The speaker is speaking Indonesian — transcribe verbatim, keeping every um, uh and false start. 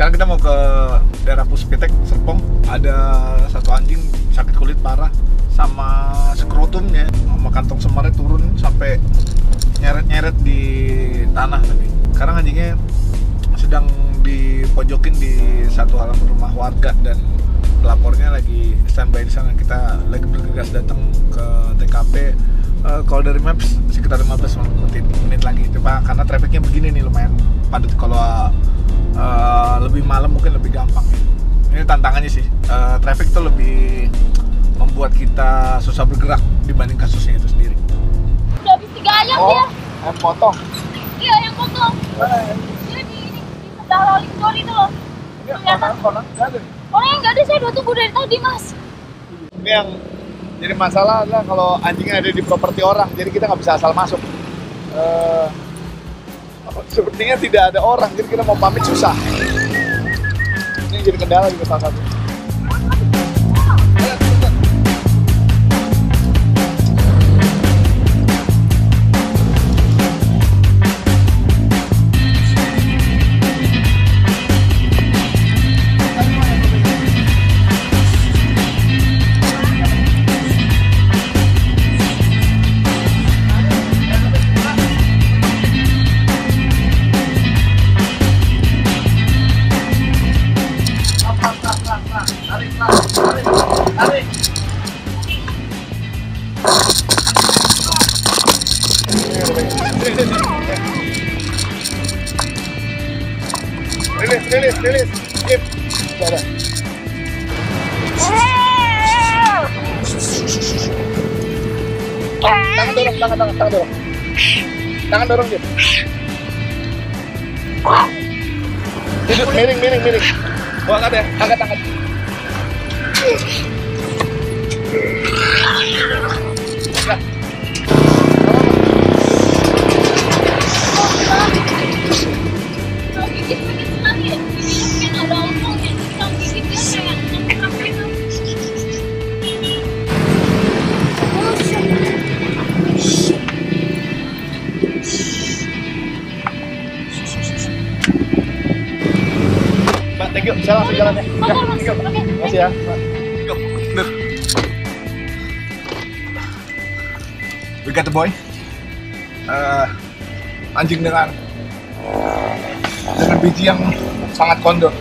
Sekarang kita mau ke daerah Puspitek Serpong. Ada satu anjing sakit kulit parah sama skrotumnya, sama kantong semarnya turun sampai nyeret-nyeret di tanah. Tapi sekarang anjingnya sedang dipojokin di satu halaman rumah warga dan pelapornya lagi standby di sana. Kita lagi bergegas datang ke T K P. Uh, kalau dari maps sekitar lima belas menit lagi, coba karena trafficnya begini nih lumayan padat. Kalau uh, lebih malam mungkin lebih gampang ya. Ini tantangannya sih, uh, traffic tuh lebih membuat kita susah bergerak dibanding kasusnya itu sendiri. Udah habis tiga ayam oh, dia. Ayam potong. Iya ayam potong. Hey. Dia di ini di sebelah rolling door itu loh. Kelihatan. Orang yang nggak ada, saya udah tunggu dari tadi mas. Ini yang jadi masalah adalah kalau anjingnya ada di properti orang, jadi kita nggak bisa asal masuk. Uh, sepertinya tidak ada orang, jadi kita mau pamit susah. Ini jadi kendala juga salah satu. Rilis, rilis, rilis, skip. Sudah. Tangan dorong, tangan, tangan, tangan dorong. Tangan dorong, Jim. Hidup, miring, miring, miring. Gua angkat ya, angkat, angkat. Saya langsung jalan ya. Ya, tiga. Makasih ya. Tiga. Bener. We got the boy. Uh, anjing dengan dengan biji yang sangat kondor.